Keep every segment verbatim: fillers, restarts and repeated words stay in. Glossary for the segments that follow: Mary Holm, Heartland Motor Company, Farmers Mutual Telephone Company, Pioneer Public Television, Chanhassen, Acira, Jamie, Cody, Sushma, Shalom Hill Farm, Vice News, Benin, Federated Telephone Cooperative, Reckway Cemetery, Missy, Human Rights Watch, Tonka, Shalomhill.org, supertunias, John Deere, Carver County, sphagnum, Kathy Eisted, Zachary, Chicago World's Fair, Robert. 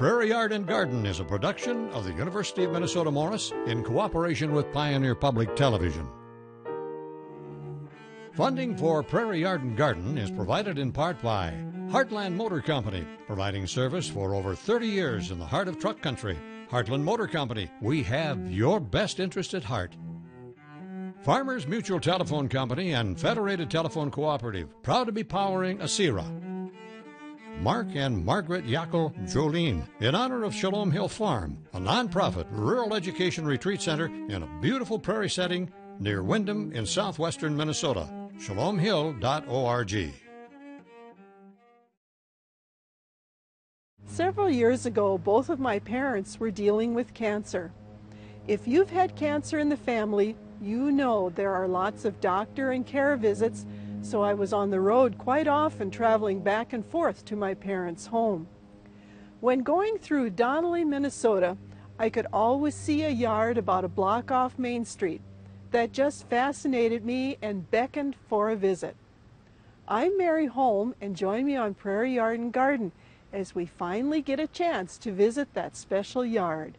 Prairie Yard and Garden is a production of the University of Minnesota Morris in cooperation with Pioneer Public Television. Funding for Prairie Yard and Garden is provided in part by Heartland Motor Company, providing service for over thirty years in the heart of truck country. Heartland Motor Company, we have your best interest at heart. Farmers Mutual Telephone Company and Federated Telephone Cooperative, proud to be powering Acira. Mark and Margaret Yackel Jolene, in honor of Shalom Hill Farm, a nonprofit rural education retreat center in a beautiful prairie setting near Windham in southwestern Minnesota. Shalom hill dot org. Several years ago, both of my parents were dealing with cancer. If you've had cancer in the family, you know there are lots of doctor and care visits, so I was on the road quite often, traveling back and forth to my parents' home. When going through Donnelly, Minnesota, I could always see a yard about a block off Main Street that just fascinated me and beckoned for a visit. I'm Mary Holm, and join me on Prairie Yard and Garden as we finally get a chance to visit that special yard.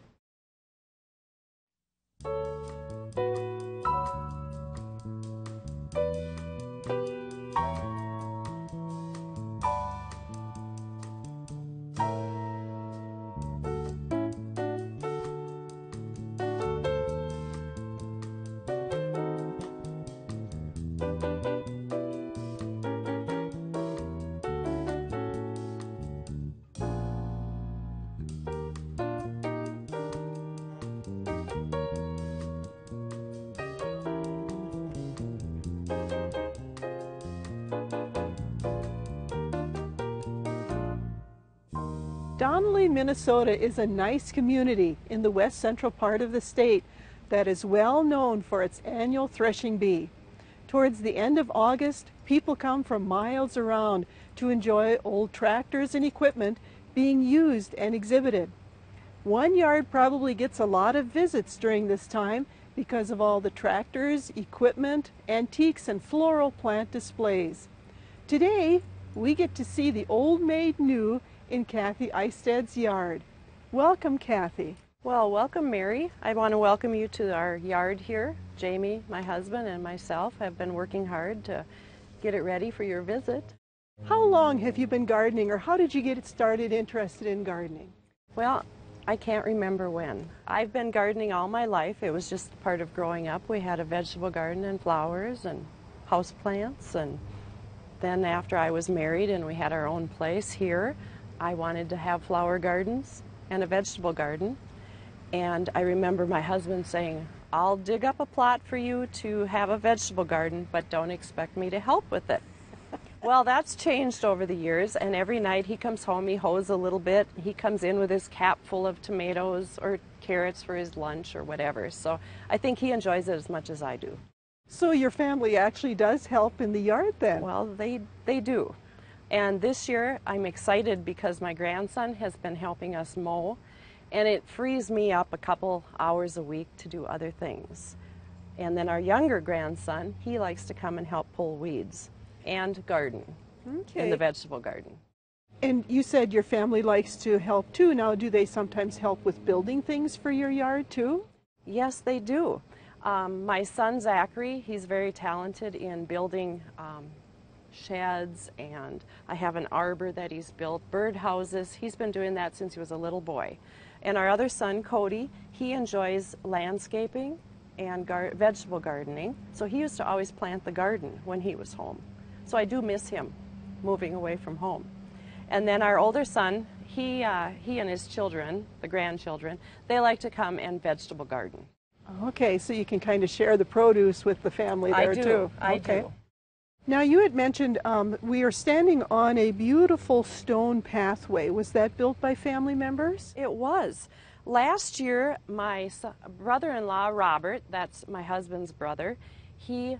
Donnelly, Minnesota is a nice community in the west central part of the state that is well known for its annual threshing bee. Towards the end of August, people come from miles around to enjoy old tractors and equipment being used and exhibited. One yard probably gets a lot of visits during this time because of all the tractors, equipment, antiques, and floral plant displays. Today, we get to see the old made new in Kathy Eisted's yard. Welcome, Kathy. Well, welcome, Mary. I want to welcome you to our yard here. Jamie, my husband, and myself have been working hard to get it ready for your visit. How long have you been gardening, or how did you get started interested in gardening? Well, I can't remember when. I've been gardening all my life. It was just part of growing up. We had a vegetable garden and flowers and houseplants, and then after I was married and we had our own place here, I wanted to have flower gardens and a vegetable garden, and I remember my husband saying, "I'll dig up a plot for you to have a vegetable garden, but don't expect me to help with it." Well, that's changed over the years, and every night he comes home, he hoes a little bit, he comes in with his cap full of tomatoes or carrots for his lunch or whatever, so I think he enjoys it as much as I do. So your family actually does help in the yard then? Well, they, they do. And this year, I'm excited because my grandson has been helping us mow, and it frees me up a couple hours a week to do other things. And then our younger grandson, he likes to come and help pull weeds and garden, okay, in the vegetable garden. And you said your family likes to help too. Now, do they sometimes help with building things for your yard too? Yes, they do. Um, my son, Zachary, he's very talented in building um, sheds, and I have an arbor that he's built, birdhouses. He's been doing that since he was a little boy. And our other son, Cody, he enjoys landscaping and gar vegetable gardening, so he used to always plant the garden when he was home. So I do miss him moving away from home. And then our older son, he, uh, he and his children, the grandchildren, they like to come and vegetable garden. Okay, so you can kind of share the produce with the family there too. I do, I do. Now, you had mentioned um, we are standing on a beautiful stone pathway. Was that built by family members? It was. Last year, my brother-in-law, Robert, that's my husband's brother, he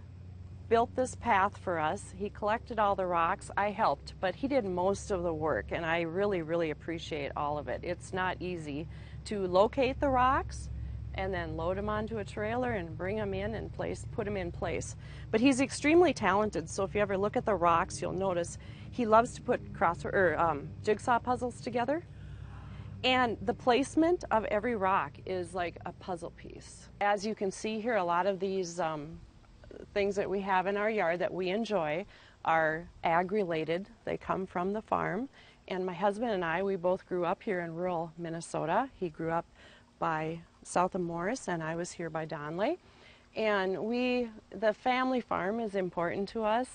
built this path for us. He collected all the rocks. I helped, but he did most of the work, and I really, really appreciate all of it. It's not easy to locate the rocks and then load them onto a trailer and bring them in and place, put them in place. But he's extremely talented, so if you ever look at the rocks, you'll notice he loves to put crossword, or, um, jigsaw puzzles together. And the placement of every rock is like a puzzle piece. As you can see here, a lot of these um, things that we have in our yard that we enjoy are ag-related. They come from the farm. And my husband and I, we both grew up here in rural Minnesota. He grew up by south of Morris, and I was here by Donnelly. And we, the family farm is important to us,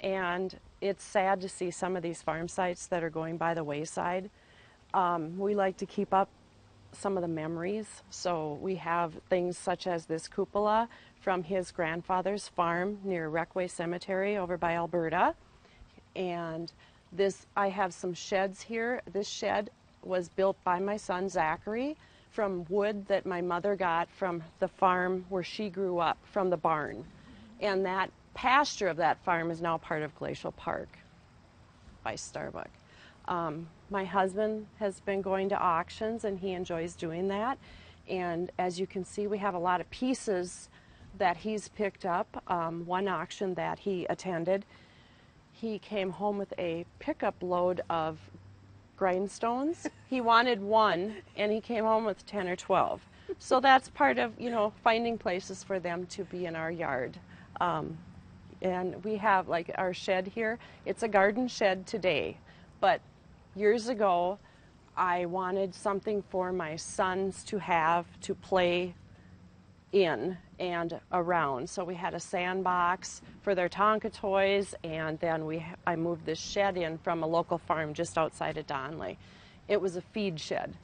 and it's sad to see some of these farm sites that are going by the wayside. Um, we like to keep up some of the memories, so we have things such as this cupola from his grandfather's farm near Reckway Cemetery over by Alberta. And this, I have some sheds here. This shed was built by my son Zachary from wood that my mother got from the farm where she grew up, from the barn. And that pasture of that farm is now part of Glacial Park by Starbuck. Um, my husband has been going to auctions, and he enjoys doing that. And as you can see, we have a lot of pieces that he's picked up. Um, one auction that he attended, he came home with a pickup load of grindstones. He wanted one, and he came home with ten or twelve. So that's part of, you know, finding places for them to be in our yard. Um, and we have, like, our shed here. It's a garden shed today, but years ago I wanted something for my sons to have to play in and around. So we had a sandbox for their Tonka toys, and then we I moved this shed in from a local farm just outside of Donnelly. It was a feed shed,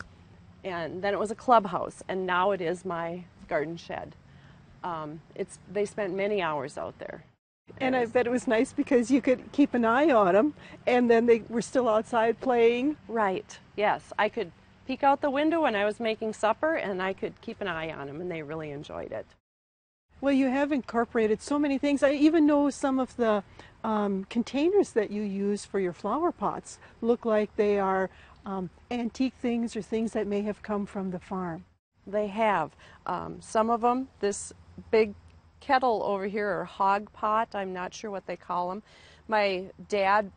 and then it was a clubhouse, and now it is my garden shed. Um, it's they spent many hours out there. And I bet it was nice because you could keep an eye on them, and then they were still outside playing. Right, yes. I could peek out the window when I was making supper, and I could keep an eye on them, and they really enjoyed it. Well, you have incorporated so many things. I even know some of the um, containers that you use for your flower pots look like they are um, antique things or things that may have come from the farm. They have. Um, some of them, this big kettle over here, or hog pot, I'm not sure what they call them, my dad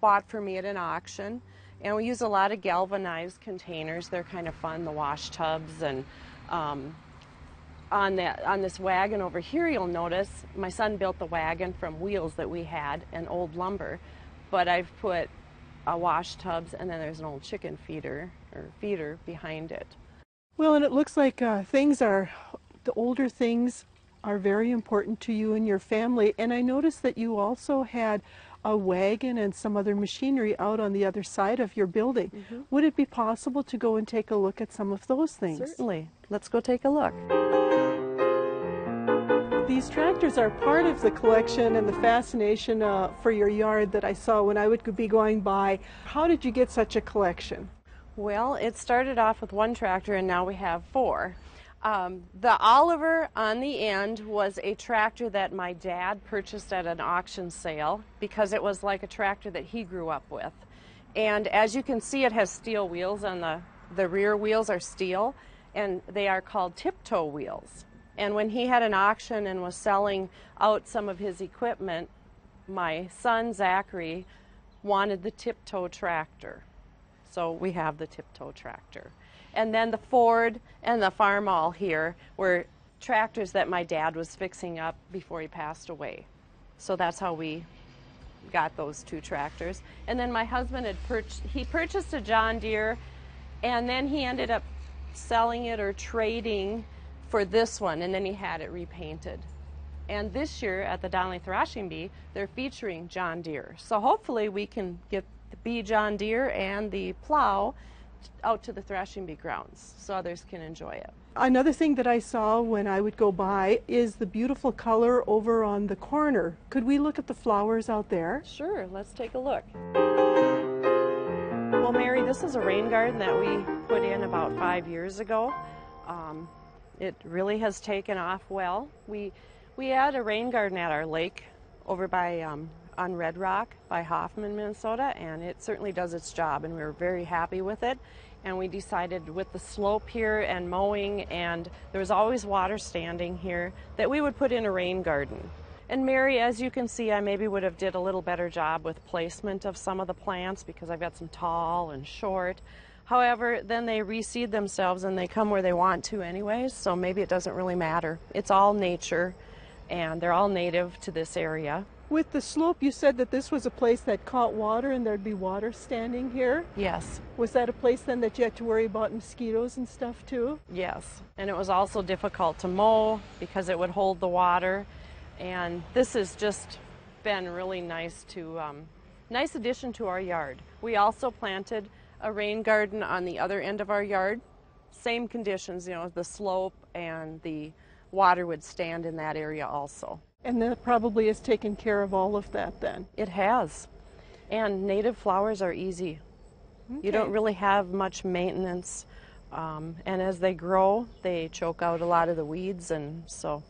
bought for me at an auction. And we use a lot of galvanized containers. They're kind of fun, the wash tubs. And um, on that, on this wagon over here, you'll notice my son built the wagon from wheels that we had and old lumber, but I've put a wash tubs, and then there's an old chicken feeder or feeder behind it. Well, and it looks like uh, things are, the older things are very important to you and your family. And I noticed that you also had a wagon and some other machinery out on the other side of your building. Mm-hmm. Would it be possible to go and take a look at some of those things? Certainly. Let's go take a look. These tractors are part of the collection and the fascination uh, for your yard that I saw when I would be going by. How did you get such a collection? Well, it started off with one tractor, and now we have four. Um, the Oliver on the end was a tractor that my dad purchased at an auction sale because it was like a tractor that he grew up with. And as you can see, it has steel wheels, and the, the rear wheels are steel, and they are called tiptoe wheels. And when he had an auction and was selling out some of his equipment, my son Zachary wanted the tiptoe tractor. So we have the tiptoe tractor. And then the Ford and the Farmall here were tractors that my dad was fixing up before he passed away. So that's how we got those two tractors. And then my husband had purchased, he purchased a John Deere, and then he ended up selling it or trading for this one, and then he had it repainted. And this year at the Donnelly Thrashing Bee, they're featuring John Deere. So hopefully we can get the bee John Deere and the plow out to the Thrashing Bee grounds so others can enjoy it. Another thing that I saw when I would go by is the beautiful color over on the corner. Could we look at the flowers out there? Sure, let's take a look. Well, Mary, this is a rain garden that we put in about five years ago. Um, it really has taken off well. We, we had a rain garden at our lake over by um, on Red Rock by Hoffman, Minnesota, and it certainly does its job, and we were very happy with it. And we decided with the slope here and mowing, and there was always water standing here, that we would put in a rain garden. And Mary, as you can see, I maybe would have did a little better job with placement of some of the plants because I've got some tall and short. However, then they reseed themselves and they come where they want to anyways, so maybe it doesn't really matter. It's all nature, and they're all native to this area. With the slope, you said that this was a place that caught water and there'd be water standing here? Yes. Was that a place then that you had to worry about mosquitoes and stuff too? Yes, and it was also difficult to mow because it would hold the water, and this has just been really nice to, um, nice addition to our yard. We also planted a rain garden on the other end of our yard. Same conditions, you know, the slope and the water would stand in that area also. And that probably has taken care of all of that then? It has. And native flowers are easy. Okay. You don't really have much maintenance. Um, and as they grow, they choke out a lot of the weeds, and so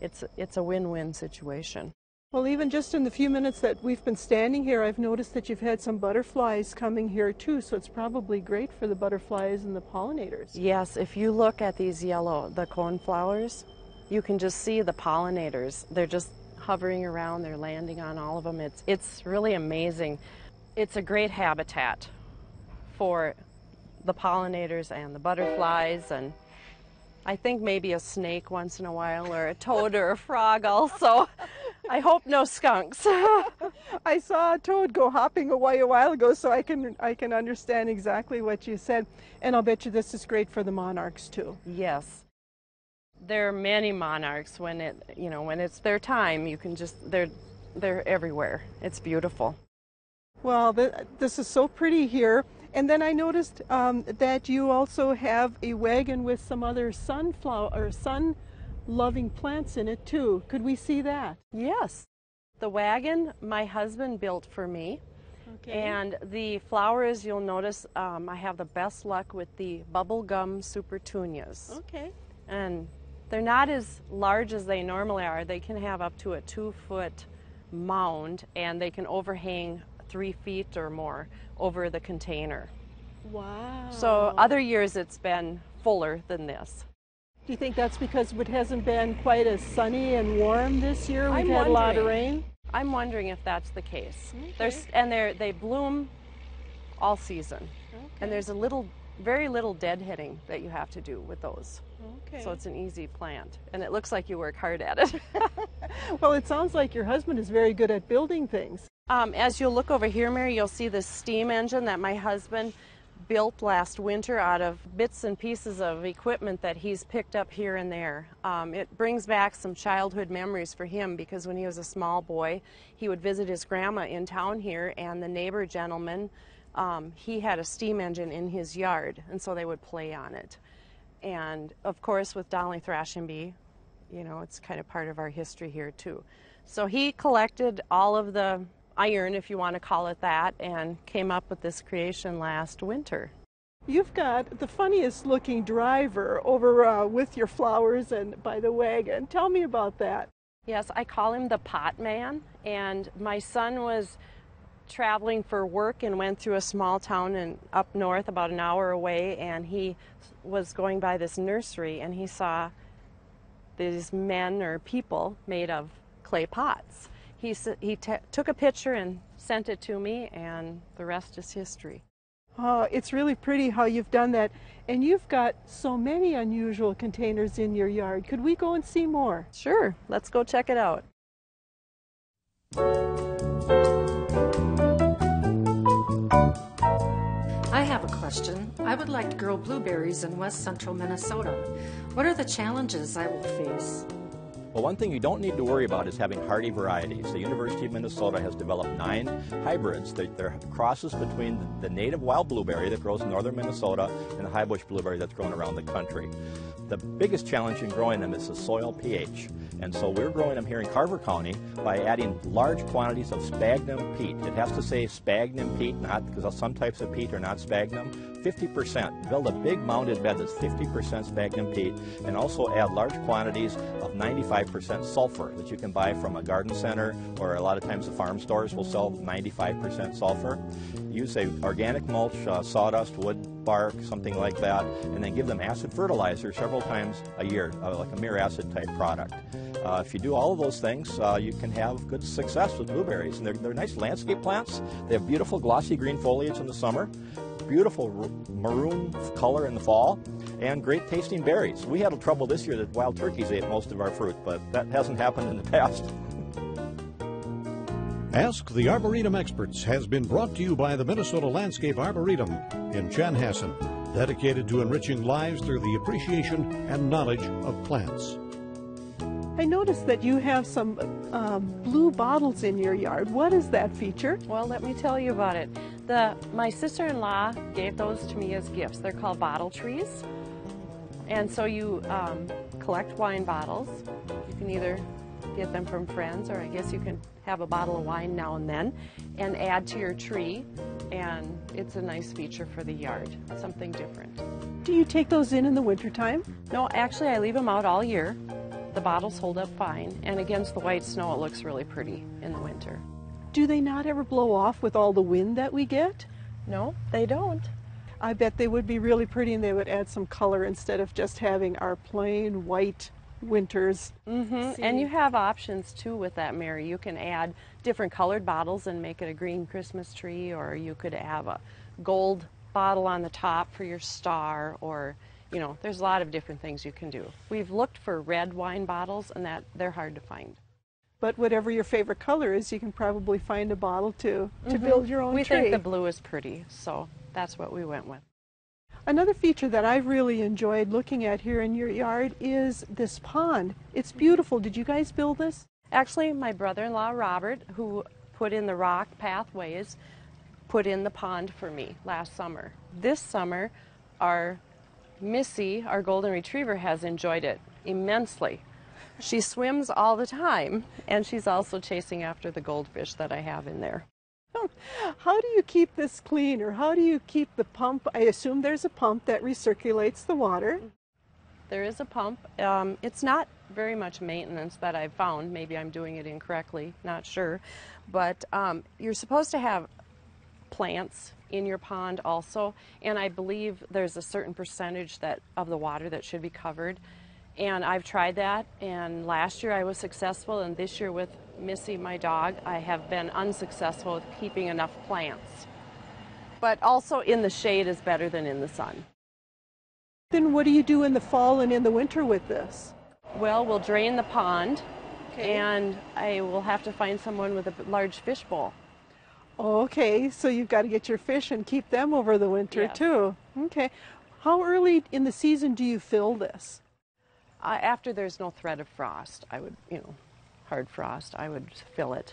it's, it's a win-win situation. Well, even just in the few minutes that we've been standing here, I've noticed that you've had some butterflies coming here too, so it's probably great for the butterflies and the pollinators. Yes, if you look at these yellow, the coneflowers, you can just see the pollinators. They're just hovering around, they're landing on all of them. It's, it's really amazing. It's a great habitat for the pollinators and the butterflies, and I think maybe a snake once in a while, or a toad or a frog also. I hope no skunks. I saw a toad go hopping away a while ago, so I can I can understand exactly what you said. And I'll bet you this is great for the monarchs too. Yes, there are many monarchs. When it you know when it's their time, you can just they're they're everywhere. It's beautiful. Well, th this is so pretty here. And then I noticed um, that you also have a wagon with some other sunflower or sun. loving plants in it too. Could we see that? Yes. The wagon my husband built for me. Okay. And the flowers, you'll notice um, I have the best luck with the bubblegum supertunias. Okay. And they're not as large as they normally are. They can have up to a two foot mound, and they can overhang three feet or more over the container. Wow. So other years it's been fuller than this. Do you think that's because it hasn't been quite as sunny and warm this year? We've I'm had a lot of rain. I'm wondering if that's the case. Okay. There's, and they're, they bloom all season. Okay. And there's a little, very little deadheading that you have to do with those. Okay. So it's an easy plant. And it looks like you work hard at it. Well, it sounds like your husband is very good at building things. Um, as you look over here, Mary, you'll see this steam engine that my husband built last winter out of bits and pieces of equipment that he's picked up here and there. Um, it brings back some childhood memories for him, because when he was a small boy, he would visit his grandma in town here, and the neighbor gentleman, um, he had a steam engine in his yard, and so they would play on it. And of course, with Donnelly Thrashing Bee, you know, it's kind of part of our history here too. So he collected all of the iron, if you want to call it that, and came up with this creation last winter. You've got the funniest looking driver over uh, with your flowers and by the wagon. Tell me about that. Yes, I call him the pot man, and my son was traveling for work and went through a small town and up north about an hour away, and he was going by this nursery and he saw these men or people made of clay pots. He, he t took a picture and sent it to me, and the rest is history. Oh, it's really pretty how you've done that. And you've got so many unusual containers in your yard. Could we go and see more? Sure. Let's go check it out. I have a question. I would like to grow blueberries in west central Minnesota. What are the challenges I will face? Well, one thing you don't need to worry about is having hardy varieties. The University of Minnesota has developed nine hybrids. They're, they're crosses between the native wild blueberry that grows in northern Minnesota and the highbush blueberry that's grown around the country. The biggest challenge in growing them is the soil pH. And so we're growing them here in Carver County by adding large quantities of sphagnum peat. It has to say sphagnum peat, not because some types of peat are not sphagnum. fifty percent. Build a big mounded bed that's fifty percent sphagnum peat, and also add large quantities of ninety-five percent sulfur that you can buy from a garden center, or a lot of times the farm stores will sell ninety-five percent sulfur. Use a organic mulch, uh, sawdust, wood bark, something like that, and then give them acid fertilizer several times a year, uh, like a Miracid type product. Uh, if you do all of those things, uh, you can have good success with blueberries. And they're, they're nice landscape plants. They have beautiful glossy green foliage in the summer. beautiful maroon color in the fall, and great tasting berries. We had trouble this year that wild turkeys ate most of our fruit, but that hasn't happened in the past. Ask the Arboretum Experts has been brought to you by the Minnesota Landscape Arboretum in Chanhassen, dedicated to enriching lives through the appreciation and knowledge of plants. I noticed that you have some uh, blue bottles in your yard. What is that feature? Well, let me tell you about it. The, my sister-in-law gave those to me as gifts. They're called bottle trees. And so you um, collect wine bottles. You can either get them from friends, or I guess you can have a bottle of wine now and then and add to your tree, and it's a nice feature for the yard, something different. Do you take those in in the wintertime? No, actually I leave them out all year. The bottles hold up fine, and against the white snow it looks really pretty in the winter. Do they not ever blow off with all the wind that we get? No, they don't. I bet they would be really pretty, and they would add some color instead of just having our plain white winters. Mm-hmm. And you have options too with that, Mary. You can add different colored bottles and make it a green Christmas tree, or you could have a gold bottle on the top for your star, or you know, there's a lot of different things you can do. We've looked for red wine bottles, and that they're hard to find. But whatever your favorite color is, you can probably find a bottle to, to mm-hmm. build your own we tree. We think the blue is pretty, so that's what we went with. Another feature that I really enjoyed looking at here in your yard is this pond. It's beautiful. Did you guys build this? Actually, my brother-in-law, Robert, who put in the rock pathways, put in the pond for me last summer. This summer, our Missy, our golden retriever, has enjoyed it immensely. She swims all the time, and she's also chasing after the goldfish that I have in there. How do you keep this clean, or how do you keep the pump? I assume there's a pump that recirculates the water. There is a pump. Um, it's not very much maintenance that I've found. Maybe I'm doing it incorrectly, not sure. But um, you're supposed to have plants in your pond also, and I believe there's a certain percentage that of the water that should be covered, and I've tried that, and last year I was successful, and this year with Missy, my dog, I have been unsuccessful with keeping enough plants. But also in the shade is better than in the sun. Then what do you do in the fall and in the winter with this? Well, we'll drain the pond, okay, and I will have to find someone with a large fish bowl. Okay, so you've got to get your fish and keep them over the winter, yes, too. Okay. How early in the season do you fill this? Uh, after there's no threat of frost, I would, you know, hard frost, I would fill it.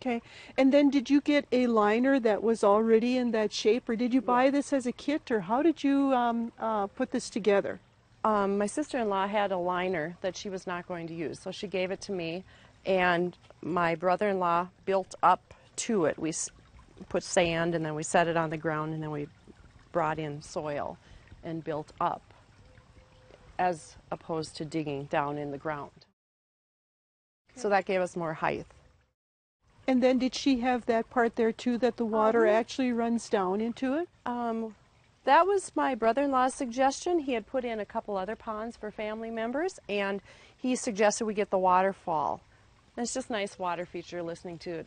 Okay. And then did you get a liner that was already in that shape, or did you buy this as a kit, or how did you um, uh, put this together? Um, my sister-in-law had a liner that she was not going to use, so she gave it to me, and my brother-in-law built up to it. We put sand, and then we set it on the ground, and then we brought in soil and built up, as opposed to digging down in the ground. Okay. So that gave us more height. And then did she have that part there too that the water um, actually runs down into it? Um, that was my brother-in-law's suggestion. He had put in a couple other ponds for family members, and he suggested we get the waterfall. It's just a nice water feature, listening to it,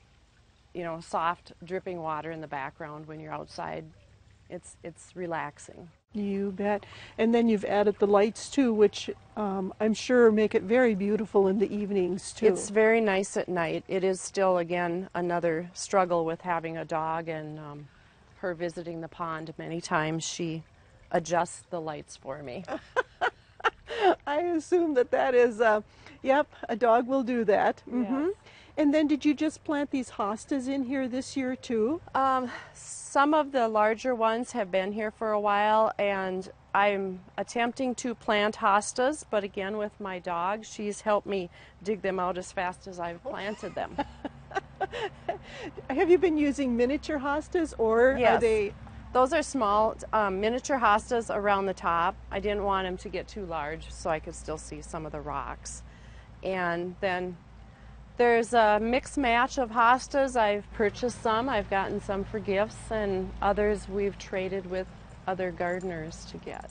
you know, soft dripping water in the background when you're outside. It's, it's relaxing. You bet. And then you've added the lights too, which um, I'm sure make it very beautiful in the evenings too. It's very nice at night. It is still, again, another struggle with having a dog and um, her visiting the pond many times. She adjusts the lights for me. I assume that that is, uh, yep, a dog will do that. Mm-hmm. Yes. And then did you just plant these hostas in here this year too? Um, some of the larger ones have been here for a while, and I'm attempting to plant hostas, but again with my dog, she's helped me dig them out as fast as I've planted them. Have you been using miniature hostas, or yes, are they? Those are small um, miniature hostas around the top. I didn't want them to get too large so I could still see some of the rocks. And then there's a mixed match of hostas. I've purchased some, I've gotten some for gifts, and others we've traded with other gardeners to get.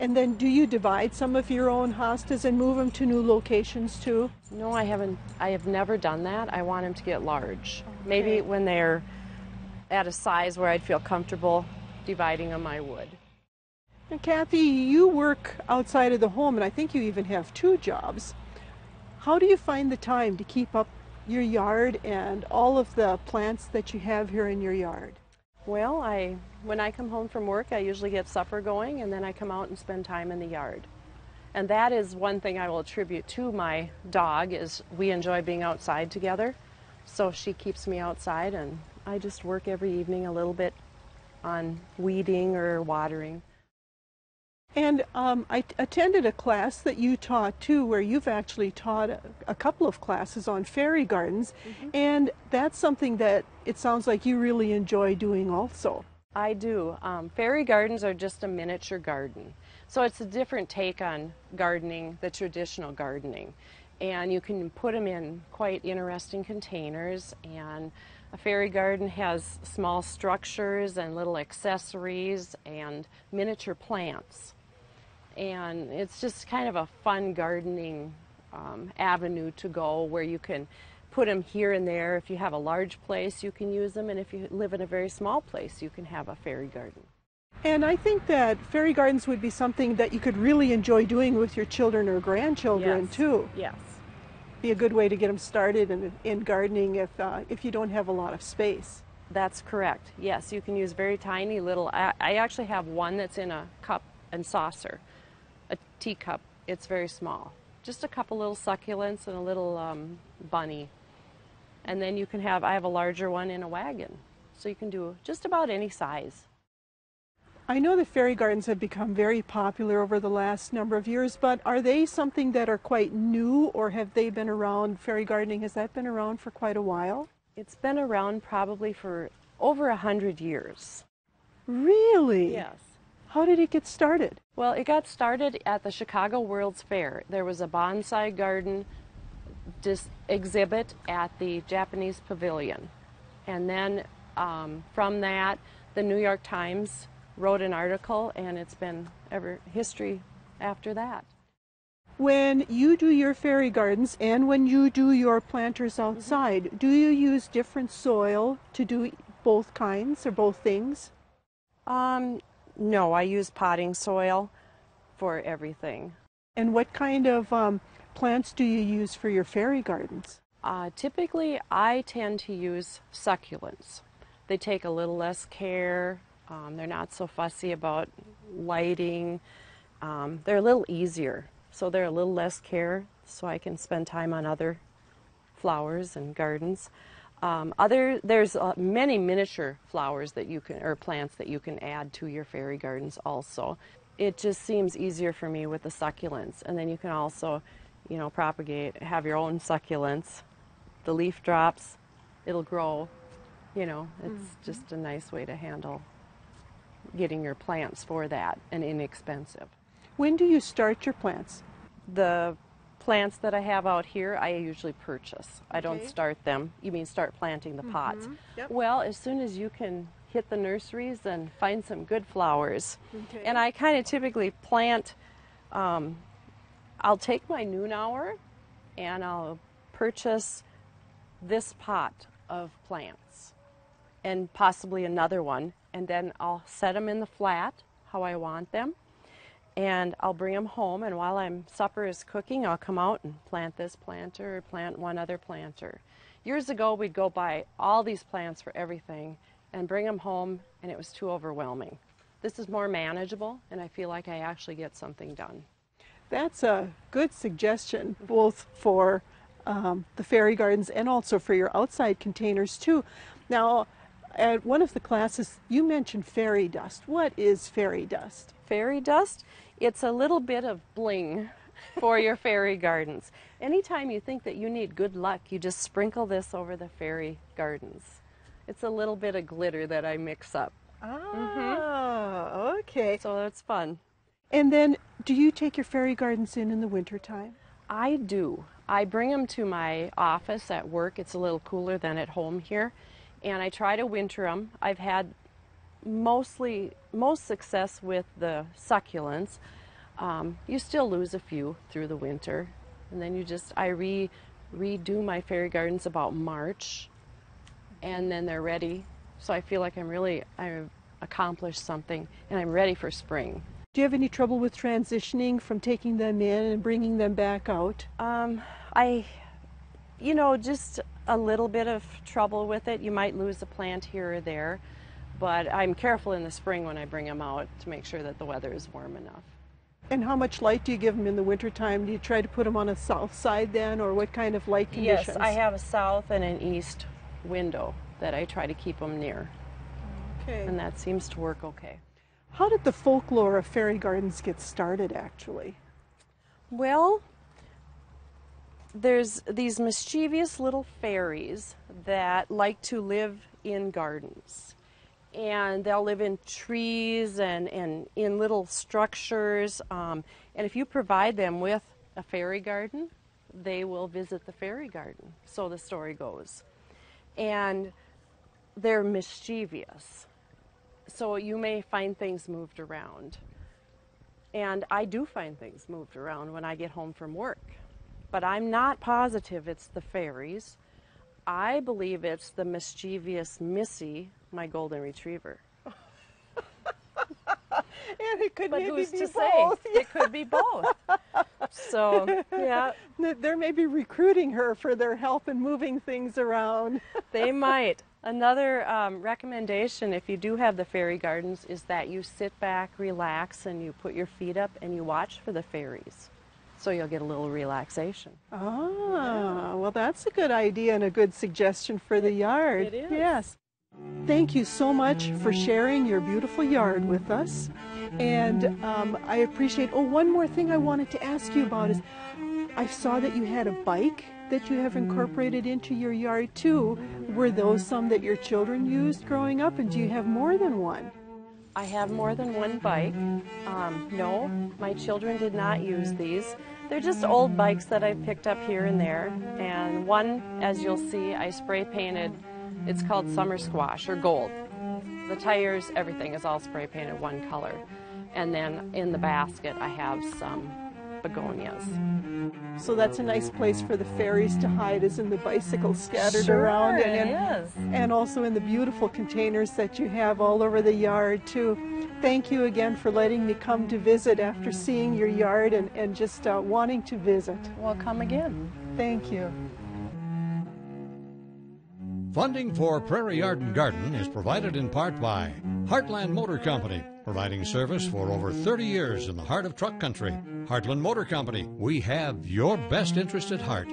And then do you divide some of your own hostas and move them to new locations too? No, I haven't. I have never done that. I want them to get large. Okay. Maybe when they're at a size where I'd feel comfortable dividing on my wood. And Kathy, you work outside of the home, and I think you even have two jobs. How do you find the time to keep up your yard and all of the plants that you have here in your yard? Well, I, when I come home from work, I usually get supper going, and then I come out and spend time in the yard. And that is one thing I will attribute to my dog, is we enjoy being outside together. So she keeps me outside, and I just work every evening a little bit on weeding or watering. And um, I attended a class that you taught too, where you've actually taught a, a couple of classes on fairy gardens, mm-hmm. and that's something that it sounds like you really enjoy doing also. I do. Um, fairy gardens are just a miniature garden. So it's a different take on gardening, the traditional gardening. And you can put them in quite interesting containers, and a fairy garden has small structures and little accessories and miniature plants. And it's just kind of a fun gardening um, avenue to go, where you can put them here and there. If you have a large place, you can use them, and if you live in a very small place, you can have a fairy garden. And I think that fairy gardens would be something that you could really enjoy doing with your children or grandchildren, yes. too. Yes. Be a good way to get them started in, in gardening if, uh, if you don't have a lot of space. That's correct. Yes, you can use very tiny little, I, I actually have one that's in a cup and saucer, a teacup. It's very small. Just a couple little succulents and a little um, bunny. And then you can have, I have a larger one in a wagon. So you can do just about any size. I know that fairy gardens have become very popular over the last number of years, but are they something that are quite new, or have they been around, fairy gardening, has that been around for quite a while? It's been around probably for over a hundred years. Really? Yes. How did it get started? Well, it got started at the Chicago World's Fair. There was a bonsai garden dis- exhibit at the Japanese Pavilion. And then um, from that, the New York Times wrote an article, and it's been ever history after that. When you do your fairy gardens and when you do your planters outside, mm-hmm. do you use different soil to do both kinds or both things? Um, no, I use potting soil for everything. And what kind of um, plants do you use for your fairy gardens? Uh, typically, I tend to use succulents. They take a little less care. Um, they're not so fussy about lighting. Um, they're a little easier, so they're a little less care, so I can spend time on other flowers and gardens. Um, other there's uh, many miniature flowers that you can, or plants that you can add to your fairy gardens also. It just seems easier for me with the succulents, and then you can also, you know, propagate, have your own succulents. The leaf drops, it'll grow. You know, it's mm-hmm. just a nice way to handle getting your plants for that, and inexpensive. When do you start your plants? The plants that I have out here, I usually purchase. Okay. I don't start them. You mean start planting the mm-hmm. pots? Yep. Well, as soon as you can hit the nurseries and find some good flowers. Okay. And I kind of typically plant, um, I'll take my noon hour and I'll purchase this pot of plants and possibly another one. And then I'll set them in the flat how I want them, and I'll bring them home, and while I'm supper is cooking, I'll come out and plant this planter or plant one other planter. Years ago we'd go buy all these plants for everything and bring them home, and it was too overwhelming. This is more manageable, and I feel like I actually get something done. That's a good suggestion, both for um, the fairy gardens and also for your outside containers too. Now, at one of the classes, you mentioned fairy dust. What is fairy dust? Fairy dust? It's a little bit of bling for your fairy gardens. Anytime you think that you need good luck, you just sprinkle this over the fairy gardens. It's a little bit of glitter that I mix up. Ah, mm-hmm. okay. So that's fun. And then, do you take your fairy gardens in in the wintertime? I do. I bring them to my office at work. It's a little cooler than at home here. And I try to winter them. I've had mostly most success with the succulents. Um, you still lose a few through the winter, and then you just I re redo my fairy gardens about March, and then they're ready. So I feel like I'm really I, I accomplish something, and I'm ready for spring. Do you have any trouble with transitioning from taking them in and bringing them back out? Um, I, you know, just a little bit of trouble with it. You might lose a plant here or there, but I'm careful in the spring when I bring them out to make sure that the weather is warm enough. And how much light do you give them in the wintertime? Do you try to put them on a south side then, or what kind of light conditions? Yes, I have a south and an east window that I try to keep them near. Okay. And that seems to work okay. How did the folklore of fairy gardens get started, actually? Well, there's these mischievous little fairies that like to live in gardens. And they'll live in trees and, and in little structures. Um, and if you provide them with a fairy garden, they will visit the fairy garden, so the story goes. And they're mischievous. So you may find things moved around. And I do find things moved around when I get home from work. But I'm not positive it's the fairies. I believe it's the mischievous Missy, my golden retriever. And it could but maybe who's be to both. Say? It could be both. So, yeah. They're maybe recruiting her for their help in moving things around. They might. Another um, recommendation, if you do have the fairy gardens, is that you sit back, relax, and you put your feet up and you watch for the fairies. So you'll get a little relaxation. Ah, yeah. Well, that's a good idea and a good suggestion for the yard. It is. Yes. Thank you so much for sharing your beautiful yard with us. And um, I appreciate, oh, one more thing I wanted to ask you about is I saw that you had a bike that you have incorporated into your yard too. Were those some that your children used growing up, and do you have more than one? I have more than one bike. Um, no, my children did not use these. They're just old bikes that I picked up here and there. And one, as you'll see, I spray painted. It's called Summer Squash, or gold. The tires, everything is all spray painted one color. And then in the basket, I have some begonias. So that's a nice place for the fairies to hide, is in the bicycles scattered sure, around. And, it is. And also in the beautiful containers that you have all over the yard, too. Thank you again for letting me come to visit after seeing your yard and, and just uh, wanting to visit. Well, come again. Thank you. Funding for Prairie Yard and Garden is provided in part by Heartland Motor Company, providing service for over thirty years in the heart of truck country. Heartland Motor Company, we have your best interest at heart.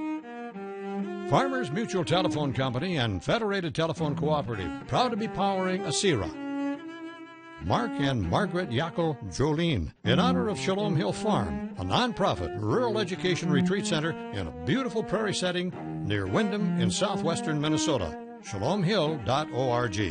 Farmers Mutual Telephone Company and Federated Telephone Cooperative, proud to be powering Acira. Mark and Margaret Yackel Jolene, in honor of Shalom Hill Farm, a nonprofit rural education retreat center in a beautiful prairie setting near Windham in southwestern Minnesota. Shalom Hill dot org.